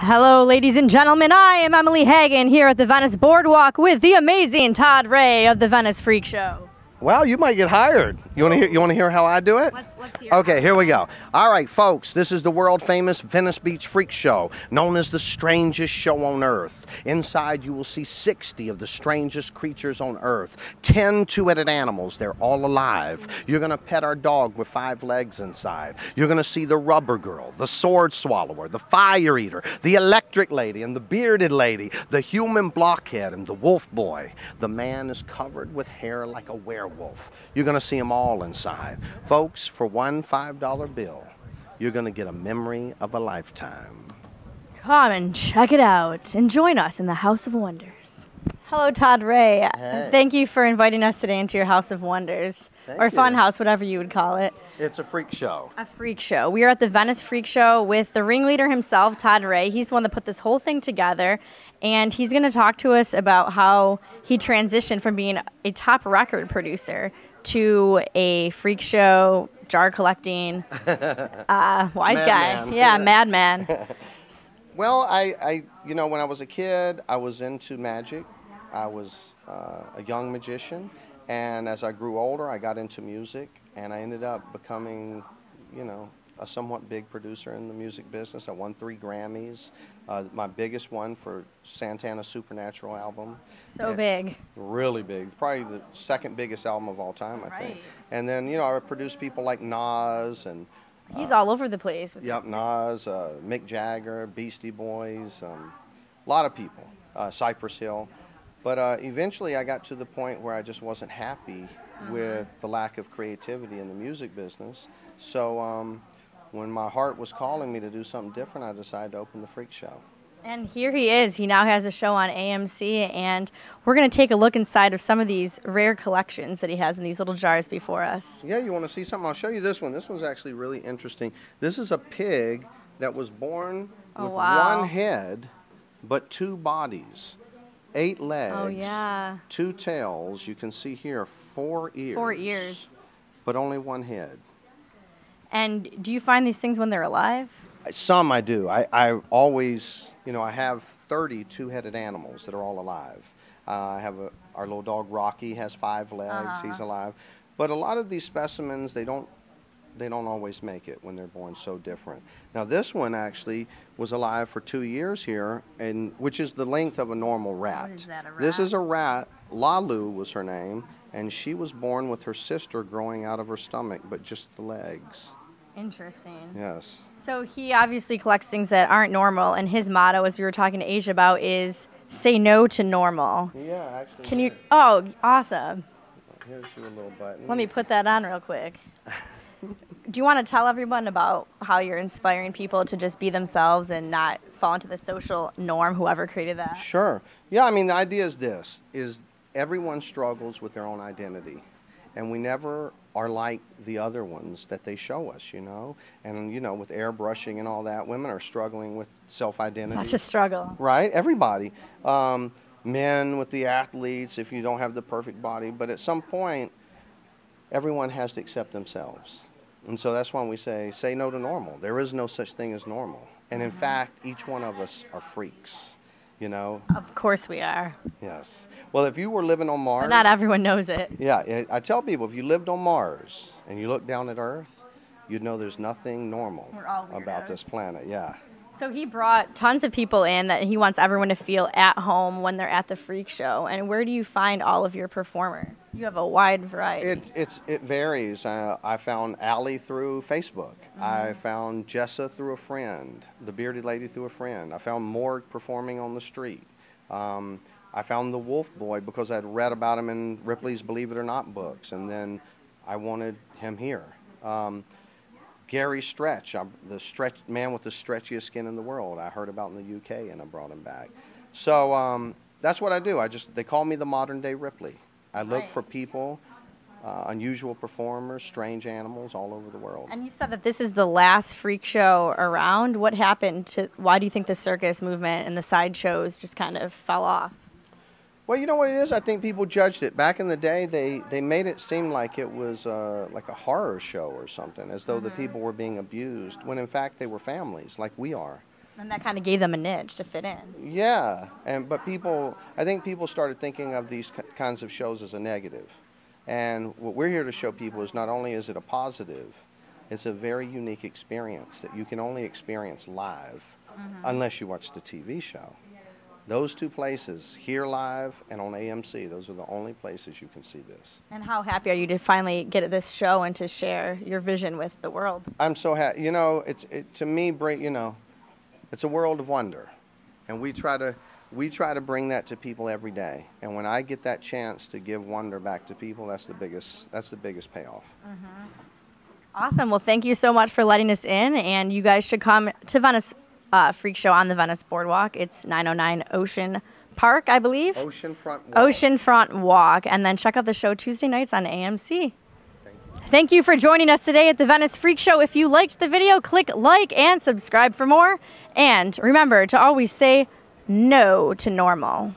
Hello, ladies and gentlemen. I am Emily Hagen here at the Venice Boardwalk with the amazing Todd Ray of the Venice Freak Show. Wow, you might get hired. You want to hear how I do it? Let's hear. Okay, here we go. All right, folks, this is the world-famous Venice Beach Freak Show, known as the strangest show on Earth. Inside, you will see 60 of the strangest creatures on Earth, 10 two-headed animals. They're all alive. You're going to pet our dog with 5 legs inside. You're going to see the rubber girl, the sword swallower, the fire eater, the electric lady, and the bearded lady, the human blockhead, and the wolf boy. The man is covered with hair like a werewolf. You're going to see them all inside. Folks, for one $5 bill, you're going to get a memory of a lifetime. Come and check it out and join us in the House of Wonders. Hello, Todd Ray. Hey. Thank you for inviting us today into your House of Wonders. Or fun house, whatever you would call it. It's a freak show. A freak show. We are at the Venice Freak Show with the ringleader himself, Todd Ray. He's the one that put this whole thing together, and he's going to talk to us about how he transitioned from being a top record producer to a freak show, jar collecting, wise guy. Man. Yeah, madman. Well, I, you know, when I was a kid, I was into magic. I was a young magician. And as I grew older, I got into music. And I ended up becoming, you know, a somewhat big producer in the music business. I won 3 Grammys. My biggest one for Santana's Supernatural album. So big. Really big. Probably the second biggest album of all time, I think. And then, you know, I produced people like Nas and... He's all over the place. Yep, Nas, Mick Jagger, Beastie Boys, a lot of people. Cypress Hill. But eventually I got to the point where I just wasn't happy with the lack of creativity in the music business. So... when my heart was calling me to do something different, I decided to open the Freak Show. And here he is. He now has a show on AMC, and we're going to take a look inside of some of these rare collections that he has in these little jars before us. Yeah, you want to see something? I'll show you this one. This one's actually really interesting. This is a pig that was born with one head but 2 bodies, 8 legs, 2 tails. You can see here 4 ears. 4 ears. But only 1 head. And do you find these things when they're alive? Some I do. I always, you know, I have 30 two-headed animals that are all alive. I have our little dog Rocky has 5 legs. He's alive. But a lot of these specimens, they don't always make it when they're born, so different. Now this one actually was alive for 2 years here, and which is the length of a normal rat. Is that a rat? This is a rat. Lalu was her name, and she was born with her sister growing out of her stomach, but just the legs. Interesting. Yes. So he obviously collects things that aren't normal, and his motto, as we were talking to Asia about, is "Say no to normal." Yeah, actually. Can you? Oh, awesome. Here's your little button. Let me put that on real quick. Do you want to tell everyone about how you're inspiring people to just be themselves and not fall into the social norm? Whoever created that. Sure. Yeah, I mean the idea is this: is everyone struggles with their own identity. And we never are like the other ones that they show us, you know? And, you know, with airbrushing and all that, women are struggling with self-identity. Such a struggle. Right? Everybody. Men with the athletes, if you don't have the perfect body. But at some point, everyone has to accept themselves. And so that's why we say no to normal. There is no such thing as normal. And in fact, each one of us are freaks. You know? Of course we are. Yes. Well, if you were living on Mars... But not everyone knows it. Yeah. I tell people, if you lived on Mars and you look down at Earth, you'd know there's nothing normal about this planet. Yeah. So he brought tons of people in that he wants everyone to feel at home when they're at the Freak Show. And where do you find all of your performers? You have a wide variety. It varies. I found Allie through Facebook. I found Jessa through a friend, the bearded lady through a friend. I found MORG performing on the street. I found the Wolf Boy because I'd read about him in Ripley's Believe It or Not books, and then I wanted him here. Gary Stretch, the man with the stretchiest skin in the world. I heard about in the UK and I brought him back. So that's what I do. They call me the modern day Ripley. I look for people, unusual performers, strange animals all over the world. And you said that this is the last freak show around. What happened to, why do you think the circus movement and the sideshows just kind of fell off? Well, you know what it is? I think people judged it. Back in the day, they made it seem like it was like a horror show or something, as though the people were being abused, when in fact they were families, like we are. And that kind of gave them a niche to fit in. Yeah, but people, I think people started thinking of these kinds of shows as a negative. And what we're here to show people is not only is it a positive, it's a very unique experience that you can only experience live unless you watch the TV show. Those two places, here live and on AMC, those are the only places you can see this. And how happy are you to finally get this show and to share your vision with the world? I'm so happy. You know, to me, you know, it's a world of wonder, and we try to bring that to people every day. And when I get that chance to give wonder back to people, that's the biggest payoff. Awesome. Well, thank you so much for letting us in, and you guys should come to Venice Freak Show on the Venice Boardwalk. It's 909 Ocean Park, I believe. Oceanfront Walk, and then check out the show Tuesday nights on AMC. Thank you for joining us today at the Venice Freak Show. If you liked the video, click like and subscribe for more. And remember to always say no to normal.